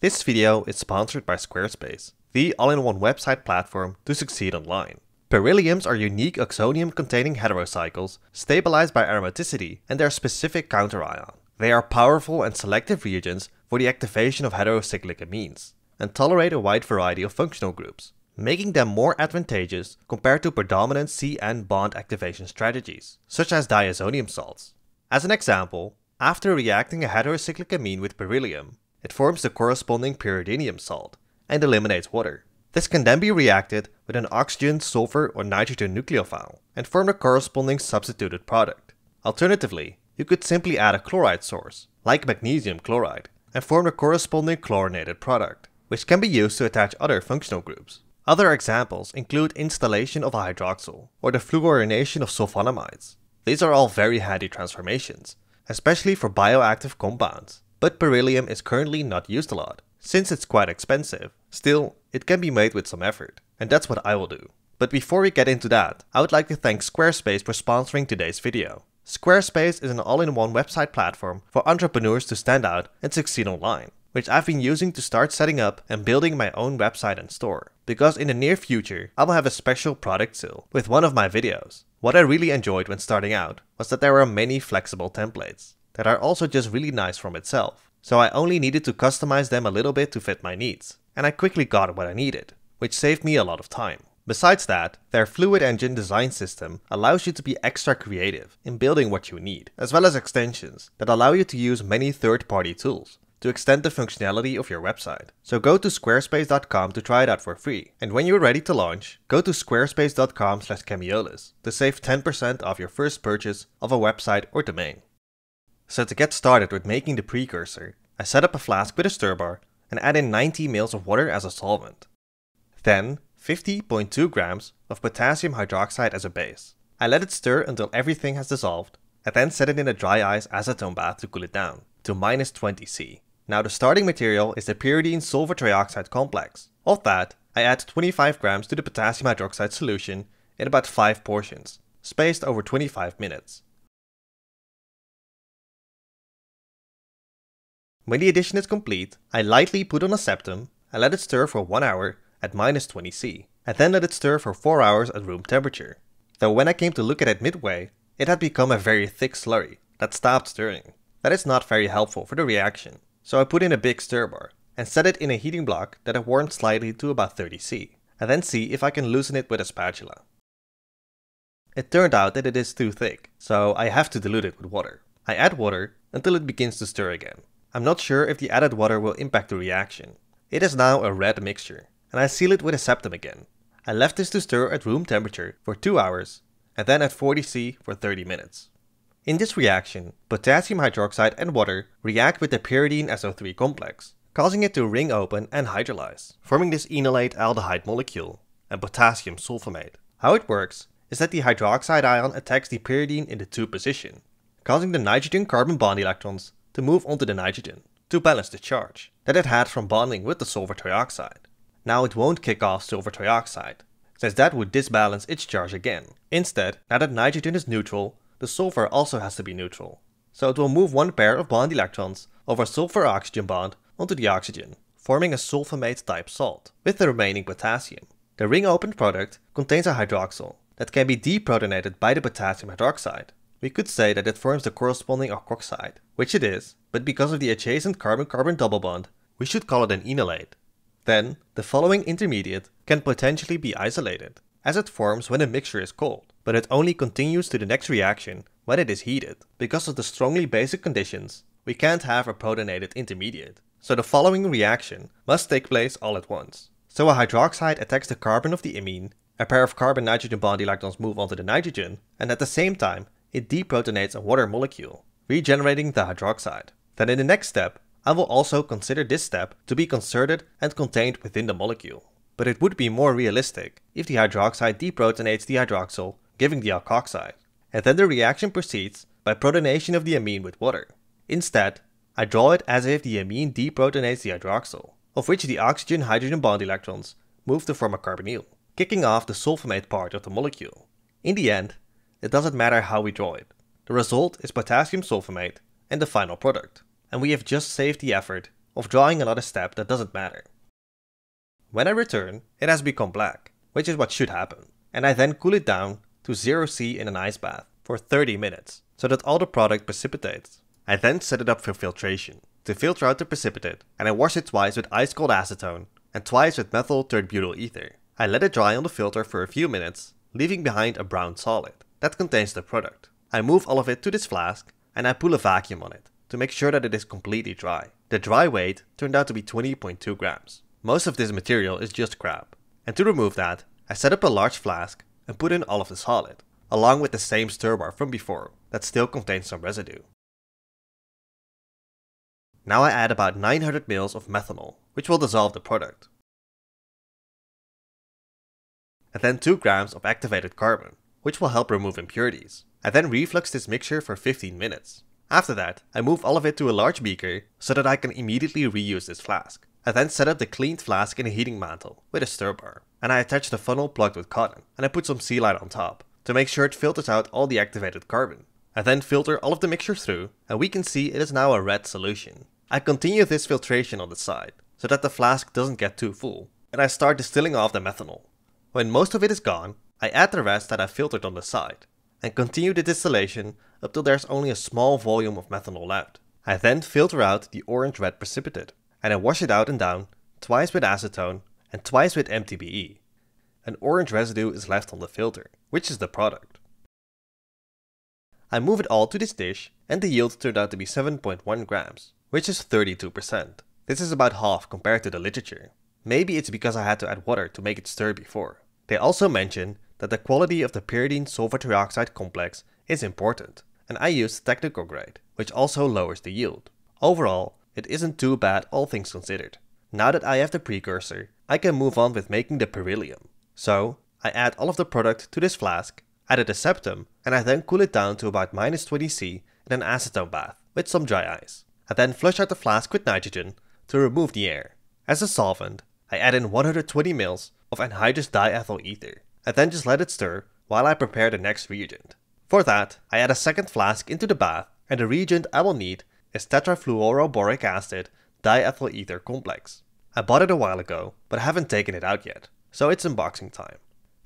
This video is sponsored by Squarespace, the all-in-one website platform to succeed online. Pyryliums are unique oxonium-containing heterocycles, stabilized by aromaticity and their specific counterion. They are powerful and selective reagents for the activation of heterocyclic amines, and tolerate a wide variety of functional groups, making them more advantageous compared to predominant C-end bond activation strategies, such as diazonium salts. As an example, after reacting a heterocyclic amine with pyrylium, it forms the corresponding pyridinium salt and eliminates water. This can then be reacted with an oxygen, sulfur or nitrogen nucleophile and form the corresponding substituted product. Alternatively, you could simply add a chloride source, like magnesium chloride, and form the corresponding chlorinated product, which can be used to attach other functional groups. Other examples include installation of a hydroxyl or the fluorination of sulfonamides. These are all very handy transformations, especially for bioactive compounds, but pyrylium is currently not used a lot, since it's quite expensive. Still, it can be made with some effort, and that's what I will do. But before we get into that, I would like to thank Squarespace for sponsoring today's video. Squarespace is an all-in-one website platform for entrepreneurs to stand out and succeed online, which I've been using to start setting up and building my own website and store, because in the near future I will have a special product sale with one of my videos. What I really enjoyed when starting out was that there are many flexible templates that are also just really nice from itself, so I only needed to customize them a little bit to fit my needs, and I quickly got what I needed, which saved me a lot of time. Besides that, their fluid engine design system allows you to be extra creative in building what you need, as well as extensions that allow you to use many third-party tools to extend the functionality of your website. So go to squarespace.com to try it out for free, and when you're ready to launch, go to squarespace.com/chemiolis to save 10% off your first purchase of a website or domain. So to get started with making the precursor, I set up a flask with a stir bar and add in 90 ml of water as a solvent. Then 50.2 grams of potassium hydroxide as a base. I let it stir until everything has dissolved, and then set it in a dry ice acetone bath to cool it down to -20°C. Now the starting material is the pyridine-SO3 trioxide complex. Of that, I add 25 grams to the potassium hydroxide solution in about 5 portions, spaced over 25 minutes. When the addition is complete, I lightly put on a septum and let it stir for 1 hour at -20°C, and then let it stir for 4 hours at room temperature. Though when I came to look at it midway, it had become a very thick slurry that stopped stirring. That is not very helpful for the reaction, so I put in a big stir bar and set it in a heating block that I warmed slightly to about 30°C, and then see if I can loosen it with a spatula. It turned out that it is too thick, so I have to dilute it with water. I add water until it begins to stir again. I'm not sure if the added water will impact the reaction. It is now a red mixture, and I seal it with a septum again. I left this to stir at room temperature for 2 hours, and then at 40°C for 30 minutes. In this reaction, potassium hydroxide and water react with the pyridine-SO3 complex, causing it to ring open and hydrolyze, forming this enolate aldehyde molecule and potassium sulfamate. How it works is that the hydroxide ion attacks the pyridine in the 2 position, causing the nitrogen-carbon bond electrons to move onto the nitrogen, to balance the charge that it had from bonding with the sulfur trioxide. Now it won't kick off sulfur trioxide, since that would disbalance its charge again. Instead, now that nitrogen is neutral, the sulfur also has to be neutral. So it will move 1 pair of bond electrons over a sulfur-oxygen bond onto the oxygen, forming a sulfamate-type salt with the remaining potassium. The ring-open product contains a hydroxyl that can be deprotonated by the potassium hydroxide. We could say that it forms the corresponding alkoxide, which it is, but because of the adjacent carbon-carbon double bond, we should call it an enolate. Then, the following intermediate can potentially be isolated, as it forms when a mixture is cold, but it only continues to the next reaction when it is heated. Because of the strongly basic conditions, we can't have a protonated intermediate, so the following reaction must take place all at once. So a hydroxide attacks the carbon of the imine, a pair of carbon-nitrogen bond electrons move onto the nitrogen, and at the same time, it deprotonates a water molecule, regenerating the hydroxide. Then in the next step, I will also consider this step to be concerted and contained within the molecule. But it would be more realistic if the hydroxide deprotonates the hydroxyl, giving the alkoxide. And then the reaction proceeds by protonation of the amine with water. Instead, I draw it as if the amine deprotonates the hydroxyl, of which the oxygen-hydrogen bond electrons move to form a carbonyl, kicking off the sulfamate part of the molecule. In the end, it doesn't matter how we draw it. The result is potassium sulfamate and the final product. And we have just saved the effort of drawing another step that doesn't matter. When I return, it has become black, which is what should happen, and I then cool it down to 0°C in an ice bath for 30 minutes, so that all the product precipitates. I then set it up for filtration, to filter out the precipitate, and I wash it twice with ice-cold acetone, and twice with methyl tert-butyl ether. I let it dry on the filter for a few minutes, leaving behind a brown solid that contains the product. I move all of it to this flask, and I pull a vacuum on it, to make sure that it is completely dry. The dry weight turned out to be 20.2 grams. Most of this material is just crap, and to remove that, I set up a large flask and put in all of the solid, along with the same stir bar from before that still contains some residue. Now I add about 900 ml of methanol, which will dissolve the product, and then 2 grams of activated carbon, which will help remove impurities. I then reflux this mixture for 15 minutes. After that, I move all of it to a large beaker so that I can immediately reuse this flask. I then set up the cleaned flask in a heating mantle with a stir bar, and I attach the funnel plugged with cotton, and I put some Celite on top, to make sure it filters out all the activated carbon. I then filter all of the mixture through, and we can see it is now a red solution. I continue this filtration on the side, so that the flask doesn't get too full, and I start distilling off the methanol. When most of it is gone, I add the rest that I filtered on the side, and continue the distillation up till there's only a small volume of methanol left. I then filter out the orange-red precipitate, and I wash it out and down, twice with acetone and twice with MTBE. An orange residue is left on the filter, which is the product. I move it all to this dish, and the yield turned out to be 7.1 grams, which is 32%. This is about half compared to the literature. Maybe it's because I had to add water to make it stir before. They also mention that the quality of the pyridine-SO3 trioxide complex is important, and I used technical grade, which also lowers the yield. Overall, it isn't too bad all things considered. Now that I have the precursor, I can move on with making the pyrylium. So, I add all of the product to this flask, add a septum, and I then cool it down to about -20°C in an acetone bath with some dry ice. I then flush out the flask with nitrogen to remove the air. As a solvent, I add in 120 ml of anhydrous diethyl ether. I then just let it stir while I prepare the next reagent. For that, I add a second flask into the bath, and the reagent I will need is tetrafluoroboric acid diethyl ether complex. I bought it a while ago, but I haven't taken it out yet, so it's unboxing time.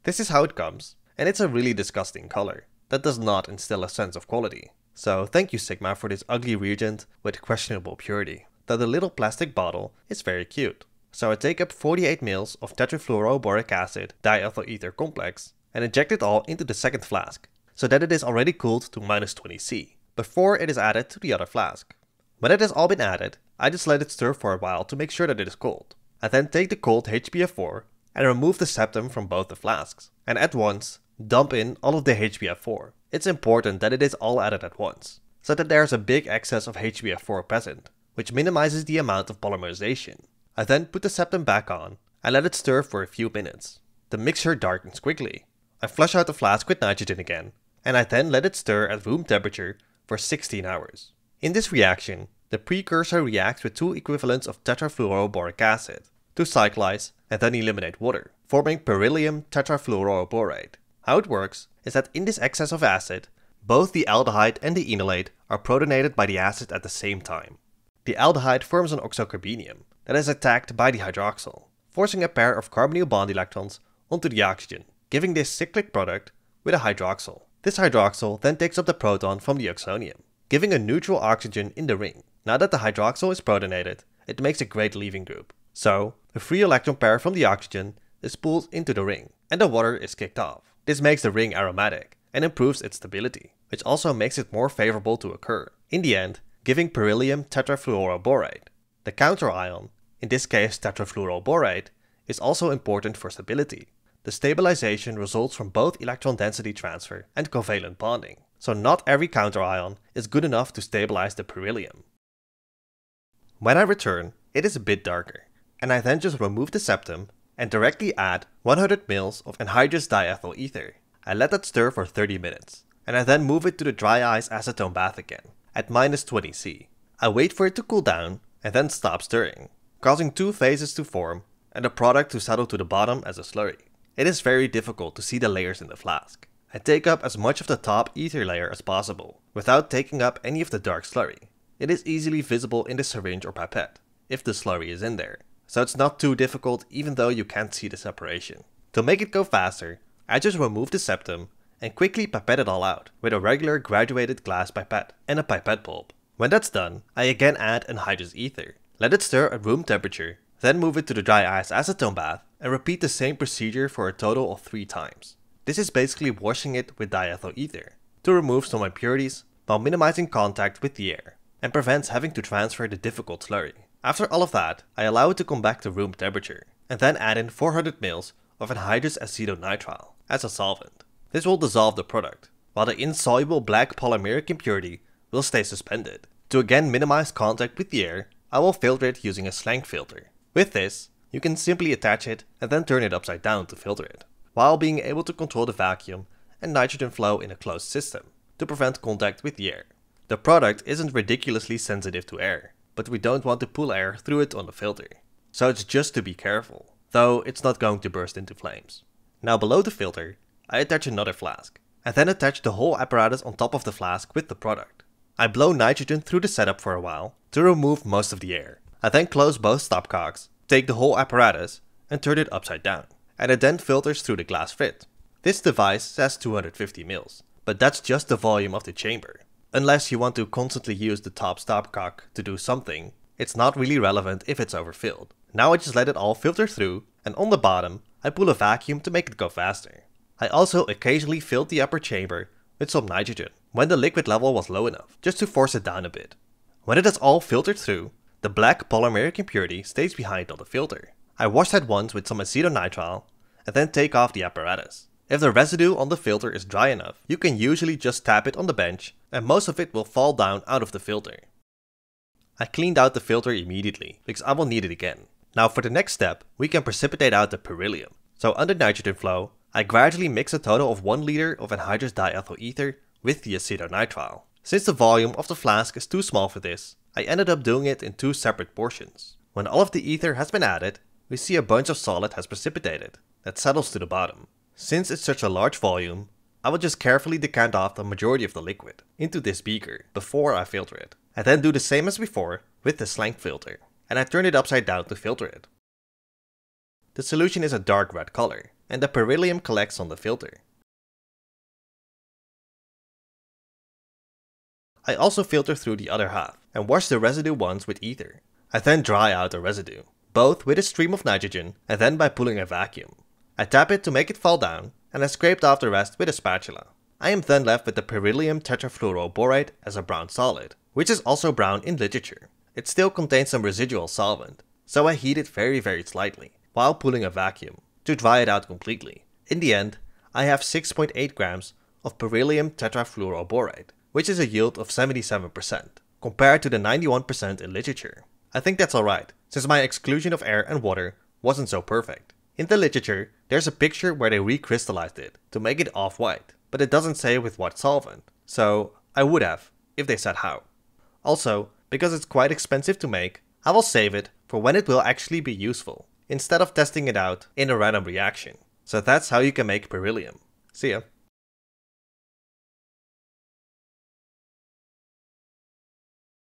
This is how it comes, and it's a really disgusting color that does not instill a sense of quality. So thank you, Sigma, for this ugly reagent with questionable purity. Though the little plastic bottle is very cute. So I take up 48 ml of tetrafluoroboric acid diethyl ether complex and inject it all into the second flask, so that it is already cooled to -20°C, before it is added to the other flask. When it has all been added, I just let it stir for a while to make sure that it is cold. I then take the cold HbF4 and remove the septum from both the flasks, and at once dump in all of the HbF4. It's important that it is all added at once, so that there is a big excess of HbF4 present, which minimizes the amount of polymerization. I then put the septum back on and let it stir for a few minutes. The mixture darkens quickly. I flush out the flask with nitrogen again, and I then let it stir at room temperature for 16 hours. In this reaction, the precursor reacts with 2 equivalents of tetrafluoroboric acid to cyclize and then eliminate water, forming pyrylium tetrafluoroborate. How it works is that in this excess of acid, both the aldehyde and the enolate are protonated by the acid at the same time. The aldehyde forms an oxocarbenium that is attacked by the hydroxyl, forcing a pair of carbonyl bond electrons onto the oxygen, giving this cyclic product with a hydroxyl. This hydroxyl then takes up the proton from the oxonium, giving a neutral oxygen in the ring. Now that the hydroxyl is protonated, it makes a great leaving group. So, a free electron pair from the oxygen is pulled into the ring, and the water is kicked off. This makes the ring aromatic and improves its stability, which also makes it more favorable to occur, in the end giving pyrylium tetrafluoroborate. The counterion, in this case tetrafluoroborate, is also important for stability. The stabilization results from both electron density transfer and covalent bonding, so not every counterion is good enough to stabilize the pyrylium. When I return, it is a bit darker, and I then just remove the septum and directly add 100 ml of anhydrous diethyl ether. I let that stir for 30 minutes, and I then move it to the dry ice acetone bath again, at -20°C. I wait for it to cool down, and then stop stirring, causing two phases to form and the product to settle to the bottom as a slurry. It is very difficult to see the layers in the flask. I take up as much of the top ether layer as possible, without taking up any of the dark slurry. It is easily visible in the syringe or pipette. if the slurry is in there. So it's not too difficult even though you can't see the separation. To make it go faster, I just removed the septum and quickly pipette it all out with a regular graduated glass pipette and a pipette bulb. When that's done, I again add anhydrous ether. Let it stir at room temperature, then move it to the dry ice acetone bath and repeat the same procedure for a total of 3 times. This is basically washing it with diethyl ether to remove some impurities while minimizing contact with the air and prevents having to transfer the difficult slurry. After all of that, I allow it to come back to room temperature and then add in 400 ml of anhydrous acetonitrile as a solvent. This will dissolve the product, while the insoluble black polymeric impurity will stay suspended. To again minimize contact with the air, I will filter it using a Schlenk filter. With this, you can simply attach it and then turn it upside down to filter it, while being able to control the vacuum and nitrogen flow in a closed system to prevent contact with the air. The product isn't ridiculously sensitive to air, but we don't want to pull air through it on the filter. So it's just to be careful, though it's not going to burst into flames. Now below the filter, I attach another flask, and then attach the whole apparatus on top of the flask with the product. I blow nitrogen through the setup for a while to remove most of the air. I then close both stopcocks, take the whole apparatus and turn it upside down, and it then filters through the glass slit. This device says 250 ml, but that's just the volume of the chamber. Unless you want to constantly use the top stopcock to do something, it's not really relevant if it's overfilled. Now I just let it all filter through, and on the bottom I pull a vacuum to make it go faster. I also occasionally filled the upper chamber with some nitrogen when the liquid level was low enough, just to force it down a bit. When it is all filtered through, the black polymeric impurity stays behind on the filter. I wash that once with some acetonitrile and then take off the apparatus. If the residue on the filter is dry enough, you can usually just tap it on the bench and most of it will fall down out of the filter. I cleaned out the filter immediately because I will need it again. Now for the next step, we can precipitate out the pyrylium. So under nitrogen flow, I gradually mix a total of 1 liter of anhydrous diethyl ether with the acetonitrile. Since the volume of the flask is too small for this, I ended up doing it in 2 separate portions. When all of the ether has been added, we see a bunch of solid has precipitated that settles to the bottom. Since it's such a large volume, I will just carefully decant off the majority of the liquid into this beaker before I filter it. I then do the same as before with the Schlenk filter, and I turn it upside down to filter it. The solution is a dark red color, and the pyrylium collects on the filter. I also filter through the other half and wash the residue once with ether. I then dry out the residue, both with a stream of nitrogen and then by pulling a vacuum. I tap it to make it fall down, and I scraped off the rest with a spatula. I am then left with the pyrylium tetrafluoroborate as a brown solid, which is also brown in literature. It still contains some residual solvent, so I heat it very slightly while pulling a vacuum to dry it out completely. In the end, I have 6.8 grams of pyrylium tetrafluoroborate, which is a yield of 77%, compared to the 91% in literature. I think that's alright, since my exclusion of air and water wasn't so perfect. In the literature, there's a picture where they recrystallized it to make it off-white, but it doesn't say with what solvent, so I would have, if they said how. Also, because it's quite expensive to make, I will save it for when it will actually be useful, instead of testing it out in a random reaction. So that's how you can make pyrylium. See ya!